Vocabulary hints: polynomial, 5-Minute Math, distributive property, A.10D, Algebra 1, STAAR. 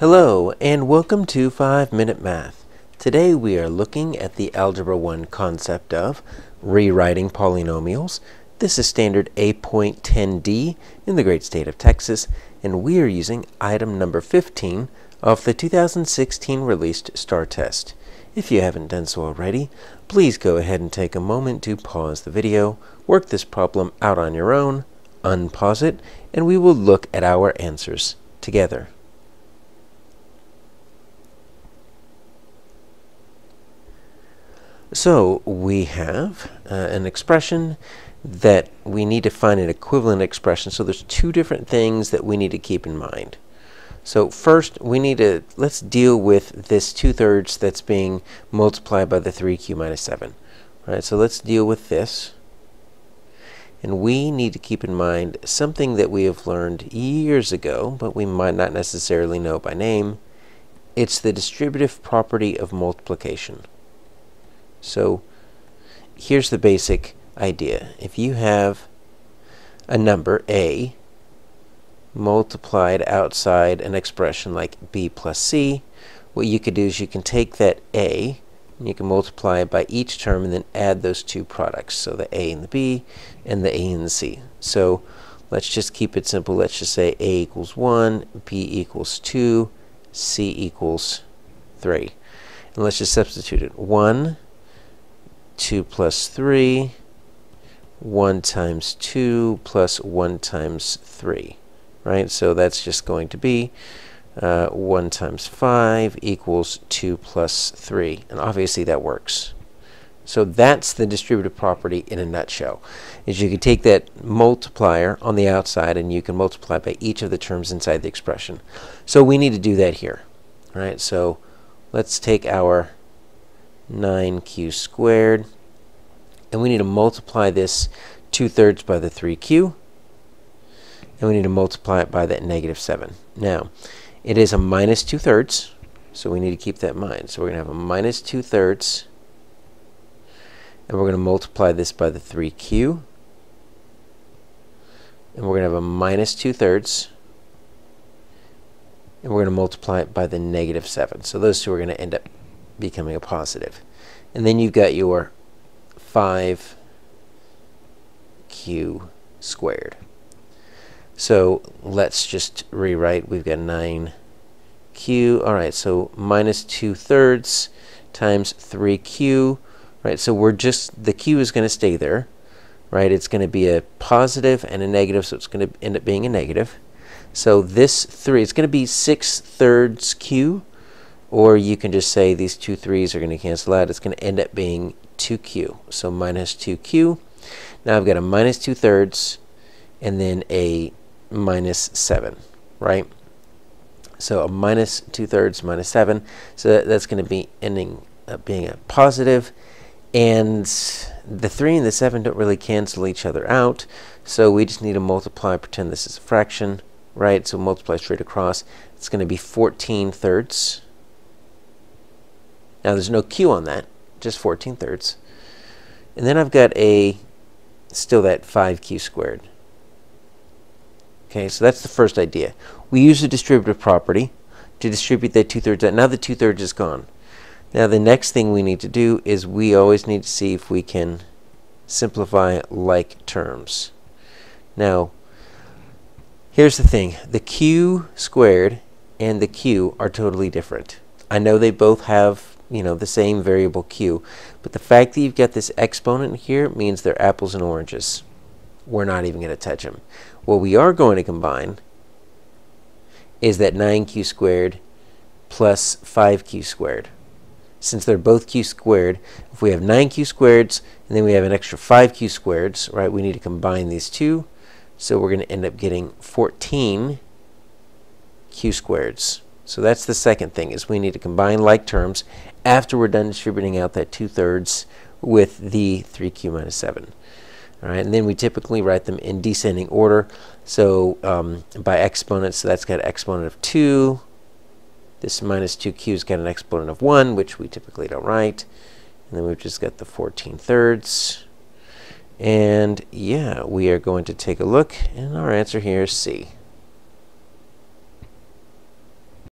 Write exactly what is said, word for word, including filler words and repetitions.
Hello and welcome to five minute Math. Today we are looking at the Algebra one concept of rewriting polynomials. This is standard A ten D in the great state of Texas, and we are using item number fifteen of the two thousand sixteen released STAAR test. If you haven't done so already, please go ahead and take a moment to pause the video, work this problem out on your own, unpause it, and we will look at our answers together. So we have uh, an expression that we need to find an equivalent expression. So there's two different things that we need to keep in mind. So first we need to, let's deal with this two-thirds that's being multiplied by the three q minus seven. All right, so let's deal with this. And we need to keep in mind something that we have learned years ago, but we might not necessarily know by name. It's the distributive property of multiplication. So here's the basic idea. If you have a number a multiplied outside an expression like b plus c, what you could do is you can take that a and you can multiply it by each term and then add those two products, so the a and the b and the a and the c. So let's just keep it simple. Let's just say a equals one, b equals two, c equals three. And let's just substitute it. one two plus three, one times two plus one times three, right? So that's just going to be uh, one times five equals two plus three, and obviously that works. So that's the distributive property in a nutshell, is you can take that multiplier on the outside and you can multiply by each of the terms inside the expression. So we need to do that here, right? So let's take our nine q squared, and we need to multiply this two-thirds by the three q, and we need to multiply it by that negative seven. Now it is a minus two-thirds, so we need to keep that in mind. So we're going to have a minus two-thirds, and we're going to multiply this by the three q, and we're going to have a minus two-thirds, and we're going to multiply it by the negative seven. So those two are going to end up becoming a positive. And then you've got your five q squared. So let's just rewrite. We've got nine q. All right, so minus two-thirds times three q. Right, so we're just, the q is going to stay there. Right, it's going to be a positive and a negative, so it's going to end up being a negative. So this three, it's going to be six-thirds q. Or you can just say these two threes are going to cancel out. It's going to end up being two q. So minus two q. Now I've got a minus two-thirds and then a minus seven, right? So a minus two-thirds minus seven. So that, that's going to be ending up being a positive. And the three and the seven don't really cancel each other out. So we just need to multiply, pretend this is a fraction, right? So multiply straight across. It's going to be fourteen-thirds. Now there's no q on that, just fourteen-thirds. And then I've got a, still that five q squared. Okay, so that's the first idea. We use the distributive property to distribute that two-thirds out. Now the two-thirds is gone. Now the next thing we need to do is we always need to see if we can simplify like terms. Now, here's the thing. The q squared and the q are totally different. I know they both have, you know, the same variable q, but the fact that you've got this exponent here means they're apples and oranges. We're not even going to touch them. What we are going to combine is that nine q squared plus five q squared. Since they're both q squared, if we have nine q squareds and then we have an extra five q squareds, right, we need to combine these two. So we're going to end up getting fourteen q squareds. So that's the second thing, is we need to combine like terms after we're done distributing out that two-thirds with the three q minus seven. All right, and then we typically write them in descending order, so um, by exponents. So that's got an exponent of two. This minus two q has got an exponent of one, which we typically don't write. And then we've just got the fourteen-thirds. And yeah, we are going to take a look, and our answer here is C.